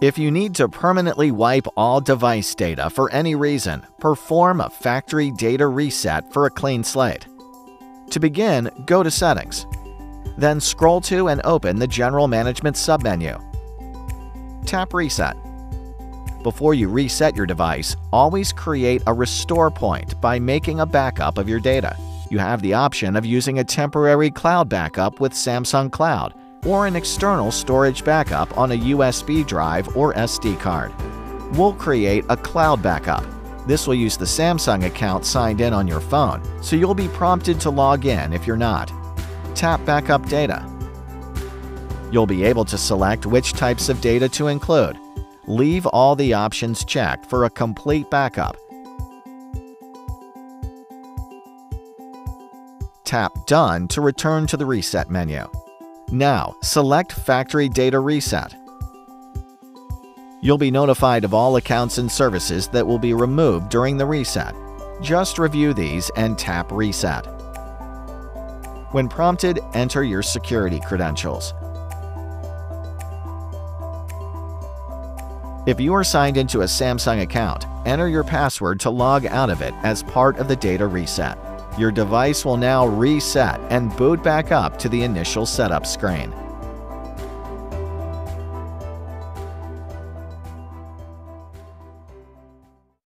If you need to permanently wipe all device data for any reason, perform a factory data reset for a clean slate. To begin, go to Settings. Then scroll to and open the General Management submenu. Tap Reset. Before you reset your device, always create a restore point by making a backup of your data. You have the option of using a temporary cloud backup with Samsung Cloud, or an external storage backup on a USB drive or SD card. We'll create a cloud backup. This will use the Samsung account signed in on your phone, so you'll be prompted to log in if you're not. Tap Backup Data. You'll be able to select which types of data to include. Leave all the options checked for a complete backup. Tap Done to return to the Reset menu. Now, select Factory Data Reset. You'll be notified of all accounts and services that will be removed during the reset. Just review these and tap Reset. When prompted, enter your security credentials. If you are signed into a Samsung account, enter your password to log out of it as part of the data reset. Your device will now reset and boot back up to the initial setup screen.